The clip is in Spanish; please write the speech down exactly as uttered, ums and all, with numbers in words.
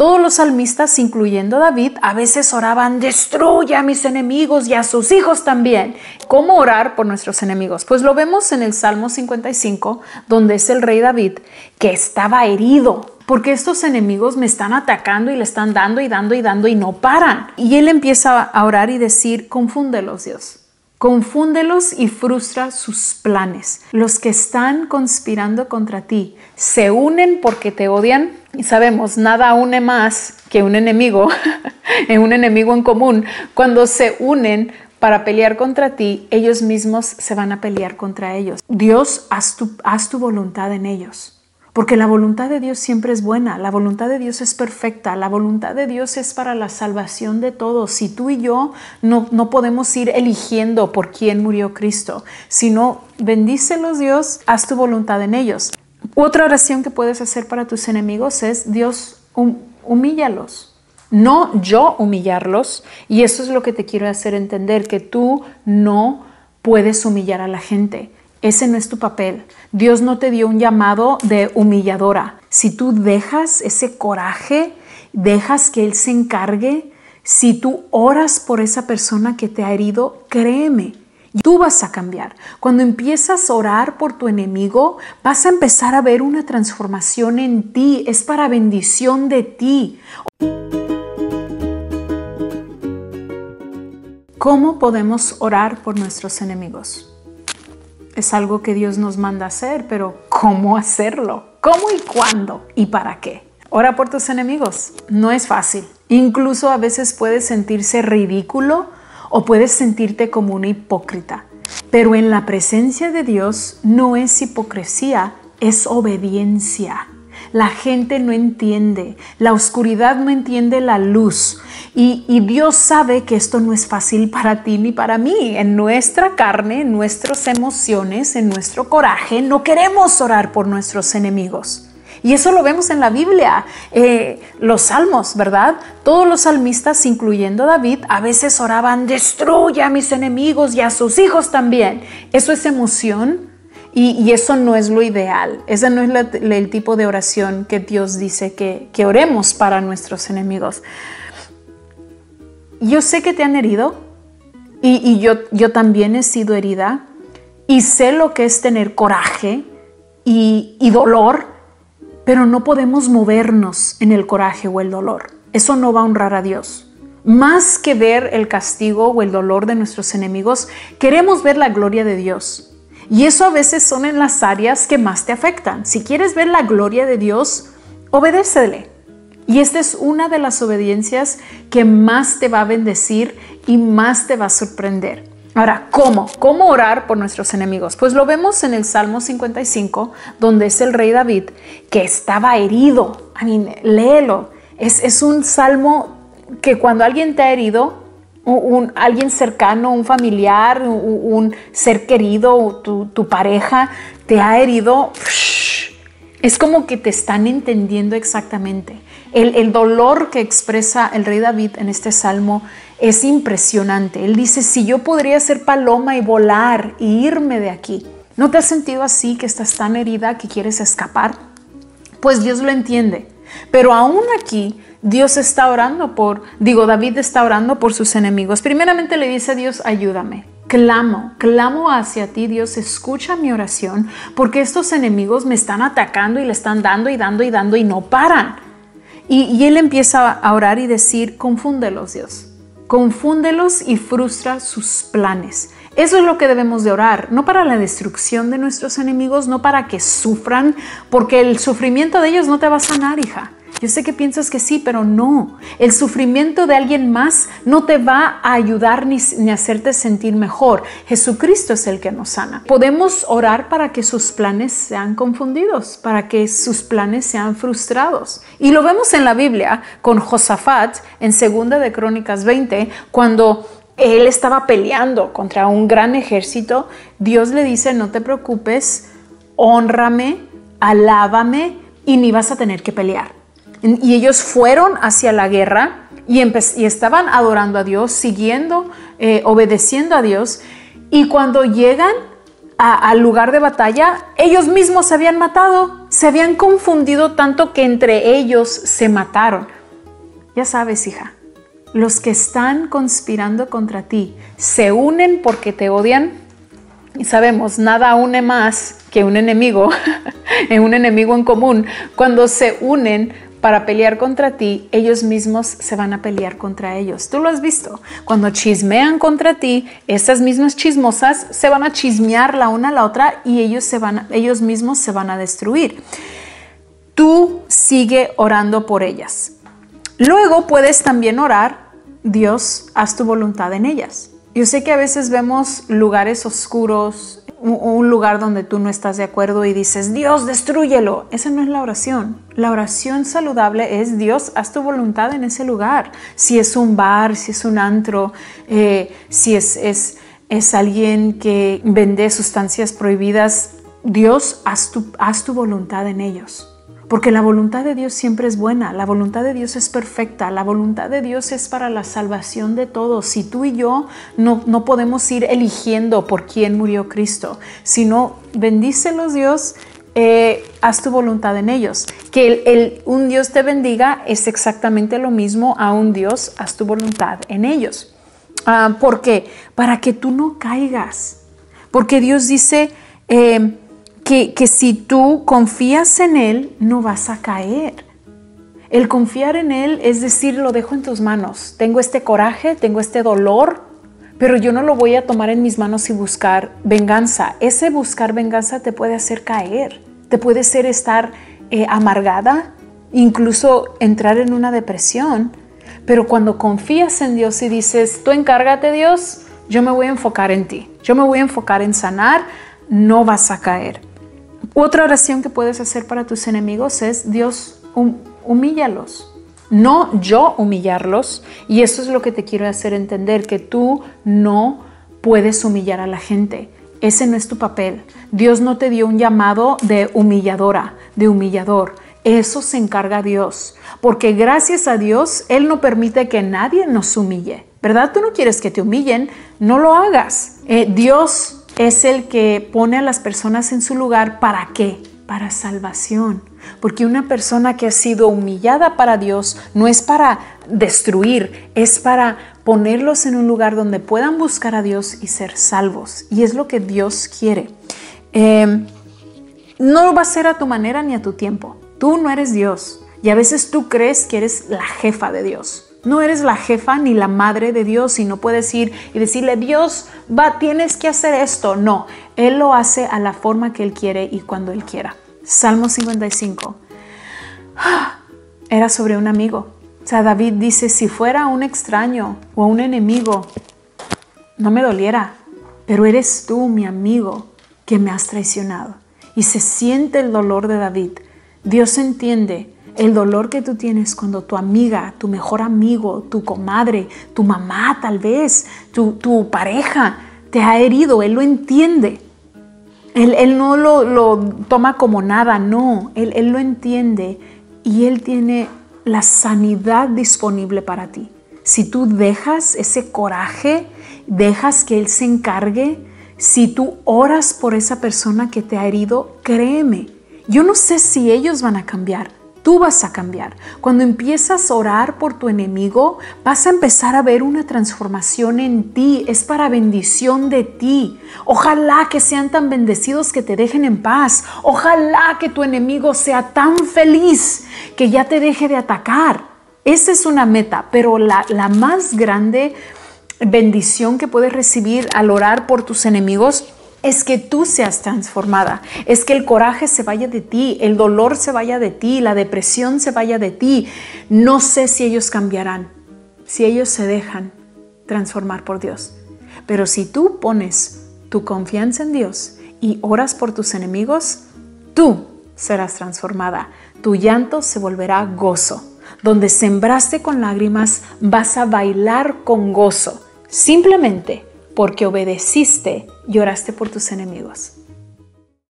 Todos los salmistas, incluyendo David, a veces oraban, destruye a mis enemigos y a sus hijos también. ¿Cómo orar por nuestros enemigos? Pues lo vemos en el Salmo cincuenta y cinco, donde es el rey David, que estaba herido, porque estos enemigos me están atacando y le están dando y dando y dando y no paran. Y él empieza a orar y decir, confúndelos, Dios. Confúndelos y frustra sus planes. Los que están conspirando contra ti se unen porque te odian. Y sabemos, nada une más que un enemigo, un enemigo en común. Cuando se unen para pelear contra ti, ellos mismos se van a pelear contra ellos. Dios, haz tu, haz tu voluntad en ellos. Porque la voluntad de Dios siempre es buena, la voluntad de Dios es perfecta, la voluntad de Dios es para la salvación de todos. Si tú y yo no, no podemos ir eligiendo por quién murió Cristo, sino bendícelos Dios, haz tu voluntad en ellos. Otra oración que puedes hacer para tus enemigos es Dios, hum, humíllalos. No yo humillarlos, y eso es lo que te quiero hacer entender, que tú no puedes humillar a la gente. Ese no es tu papel. Dios no te dio un llamado de humilladora. Si tú dejas ese coraje, dejas que Él se encargue, si tú oras por esa persona que te ha herido, créeme, tú vas a cambiar. Cuando empiezas a orar por tu enemigo, vas a empezar a ver una transformación en ti. Es para bendición de ti. ¿Cómo podemos orar por nuestros enemigos? Es algo que Dios nos manda hacer, pero ¿cómo hacerlo? ¿Cómo y cuándo? ¿Y para qué? Ora por tus enemigos. No es fácil. Incluso a veces puedes sentirse ridículo o puedes sentirte como un hipócrita. Pero en la presencia de Dios no es hipocresía, es obediencia. La gente no entiende, la oscuridad no entiende la luz. Y, y Dios sabe que esto no es fácil para ti ni para mí. En nuestra carne, en nuestras emociones, en nuestro coraje, no queremos orar por nuestros enemigos. Y eso lo vemos en la Biblia, eh, los salmos, ¿verdad? Todos los salmistas, incluyendo David, a veces oraban, destruye a mis enemigos y a sus hijos también. Eso es emoción. Y, y eso no es lo ideal, ese no es la, la, el tipo de oración que Dios dice que, que oremos para nuestros enemigos. Yo sé que te han herido y, y yo, yo también he sido herida y sé lo que es tener coraje y, y dolor, pero no podemos movernos en el coraje o el dolor. Eso no va a honrar a Dios. Más que ver el castigo o el dolor de nuestros enemigos, queremos ver la gloria de Dios. Y eso a veces son en las áreas que más te afectan. Si quieres ver la gloria de Dios, obedécele. Y esta es una de las obediencias que más te va a bendecir y más te va a sorprender. Ahora, ¿cómo? ¿Cómo orar por nuestros enemigos? Pues lo vemos en el Salmo cincuenta y cinco, donde es el rey David, que estaba herido. I mean, léelo. Es, es un salmo que cuando alguien te ha herido, Un, un, alguien cercano, un familiar, un, un ser querido, tu, tu pareja te ha herido, es como que te están entendiendo exactamente. El, el dolor que expresa el rey David en este salmo es impresionante. Él dice, si yo podría ser paloma y volar y irme de aquí. ¿No te has sentido así, que estás tan herida que quieres escapar? Pues Dios lo entiende. Pero aún aquí Dios está orando por, digo, David está orando por sus enemigos. Primeramente le dice a Dios, ayúdame, clamo, clamo hacia ti, Dios, escucha mi oración, porque estos enemigos me están atacando y le están dando y dando y dando y no paran. Y, y él empieza a orar y decir, confúndelos, Dios, confúndelos y frustra sus planes. Eso es lo que debemos de orar, no para la destrucción de nuestros enemigos, no para que sufran, porque el sufrimiento de ellos no te va a sanar, hija. Yo sé que piensas que sí, pero no. El sufrimiento de alguien más no te va a ayudar ni, ni hacerte sentir mejor. Jesucristo es el que nos sana. Podemos orar para que sus planes sean confundidos, para que sus planes sean frustrados. Y lo vemos en la Biblia con Josafat en Segunda de Crónicas veinte, cuando él estaba peleando contra un gran ejército, Dios le dice, no te preocupes, hónrame, alábame y ni vas a tener que pelear. Y ellos fueron hacia la guerra y, y estaban adorando a Dios, siguiendo, eh, obedeciendo a Dios. Y cuando llegan al lugar de batalla, ellos mismos se habían matado, se habían confundido tanto que entre ellos se mataron. Ya sabes, hija, los que están conspirando contra ti se unen porque te odian. Y sabemos, nada une más que un enemigo, un enemigo en común. Cuando se unen para pelear contra ti, ellos mismos se van a pelear contra ellos. Tú lo has visto. Cuando chismean contra ti, esas mismas chismosas se van a chismear la una a la otra y ellos, se van, ellos mismos se van a destruir. Tú sigue orando por ellas. Luego puedes también orar, Dios, haz tu voluntad en ellas. Yo sé que a veces vemos lugares oscuros, un lugar donde tú no estás de acuerdo y dices, Dios, destrúyelo. Esa no es la oración. La oración saludable es, Dios, haz tu voluntad en ese lugar. Si es un bar, si es un antro, eh, si es, es, es alguien que vende sustancias prohibidas, Dios, haz tu, haz tu voluntad en ellos. Porque la voluntad de Dios siempre es buena, la voluntad de Dios es perfecta, la voluntad de Dios es para la salvación de todos. Si tú y yo no, no podemos ir eligiendo por quién murió Cristo, sino bendícelos, Dios, eh, haz tu voluntad en ellos. Que el, el, un Dios te bendiga es exactamente lo mismo a un Dios, haz tu voluntad en ellos. Ah, ¿por qué? Para que tú no caigas. Porque Dios dice... Eh, Que, que si tú confías en Él, no vas a caer. El confiar en Él es decir, lo dejo en tus manos. Tengo este coraje, tengo este dolor, pero yo no lo voy a tomar en mis manos y buscar venganza. Ese buscar venganza te puede hacer caer, te puede hacer estar eh, amargada, incluso entrar en una depresión. Pero cuando confías en Dios y dices, tú encárgate, Dios, yo me voy a enfocar en ti. Yo me voy a enfocar en sanar, no vas a caer. Otra oración que puedes hacer para tus enemigos es, Dios, humíllalos, no yo humillarlos. Y eso es lo que te quiero hacer entender, que tú no puedes humillar a la gente. Ese no es tu papel. Dios no te dio un llamado de humilladora, de humillador. Eso se encarga Dios, porque gracias a Dios, Él no permite que nadie nos humille, ¿verdad? Tú no quieres que te humillen, no lo hagas. Eh, Dios es el que pone a las personas en su lugar. ¿Para qué? Para salvación. Porque una persona que ha sido humillada para Dios no es para destruir, es para ponerlos en un lugar donde puedan buscar a Dios y ser salvos. Y es lo que Dios quiere. Eh, no lo va a hacer a tu manera ni a tu tiempo. Tú no eres Dios. Y a veces tú crees que eres la jefa de Dios. No eres la jefa ni la madre de Dios y no puedes ir y decirle, Dios, va, tienes que hacer esto. No, Él lo hace a la forma que Él quiere y cuando Él quiera. Salmo cincuenta y cinco. Era sobre un amigo. O sea, David dice, si fuera un extraño o un enemigo, no me doliera. Pero eres tú, mi amigo, que me has traicionado. Y se siente el dolor de David. Dios entiende el dolor que tú tienes cuando tu amiga, tu mejor amigo, tu comadre, tu mamá tal vez, tu, tu pareja te ha herido. Él lo entiende. Él, él no lo, lo toma como nada, no. Él, él lo entiende y Él tiene la sanidad disponible para ti. Si tú dejas ese coraje, dejas que Él se encargue, si tú oras por esa persona que te ha herido, créeme, yo no sé si ellos van a cambiar. Tú vas a cambiar. Cuando empiezas a orar por tu enemigo, vas a empezar a ver una transformación en ti. Es para bendición de ti. Ojalá que sean tan bendecidos que te dejen en paz. Ojalá que tu enemigo sea tan feliz que ya te deje de atacar. Esa es una meta, pero la, la más grande bendición que puedes recibir al orar por tus enemigos es que tú seas transformada, es que el coraje se vaya de ti, el dolor se vaya de ti, la depresión se vaya de ti. No sé si ellos cambiarán, si ellos se dejan transformar por Dios. Pero si tú pones tu confianza en Dios y oras por tus enemigos, tú serás transformada. Tu llanto se volverá gozo. Donde sembraste con lágrimas, vas a bailar con gozo. Simplemente porque obedeciste y oraste por tus enemigos.